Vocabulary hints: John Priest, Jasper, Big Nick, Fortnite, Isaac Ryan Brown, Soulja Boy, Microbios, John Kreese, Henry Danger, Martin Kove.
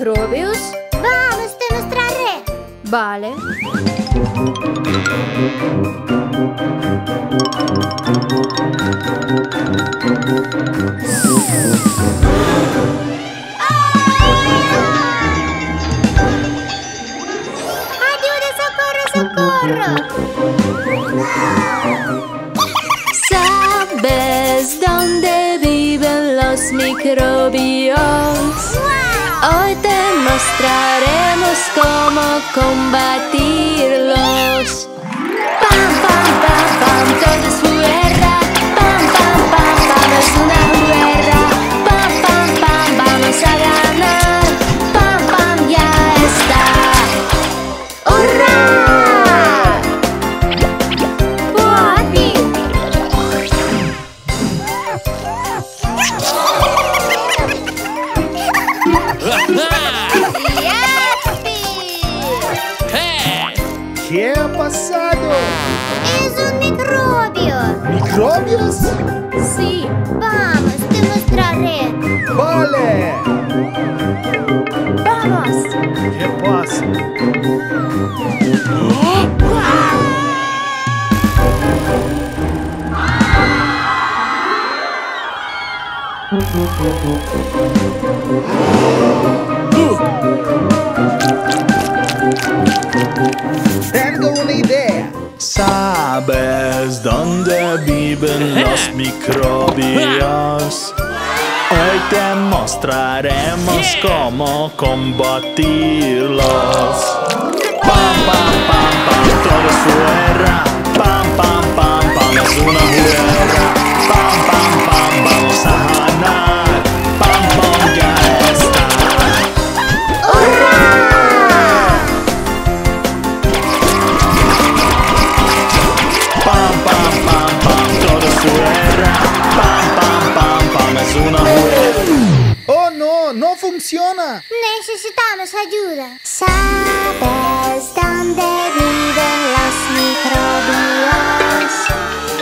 Microbios? Vamos, te mostraré. Vale. Ayuda, socorro, socorro. ¿Sabes dónde viven los microbios? Hoy te mostraremos cómo combatirlos. ¡Pam, pam, pam, pam! Todo es guerra. ¡Pam, pam, pam, pam! Es una guerra. ¡Pam, pam, pam! Vamos a ganar. ¡Pam, pam! Ya está. ¡Hurra! ¡Por ti! ¿Qué ha pasado? ¡Es un microbio! ¿Microbios? Sí, vamos, te mostraré. ¡Vale! ¡Vamos! ¿Qué pasa? Tengo una idea. ¿Sabes dónde viven los microbios? Hoy te mostraremos cómo combatirlos. Pam, pam, pam, pam, todo es guerra. Pam, pam, pam, pam, es una guerra. Pam, pam, pam, vamos a ganar. Pam, pam, ya está. ¡Hurra! ¡Oh no! ¡No funciona! ¡Necesitamos ayuda! ¿Sabes dónde viven los microbios?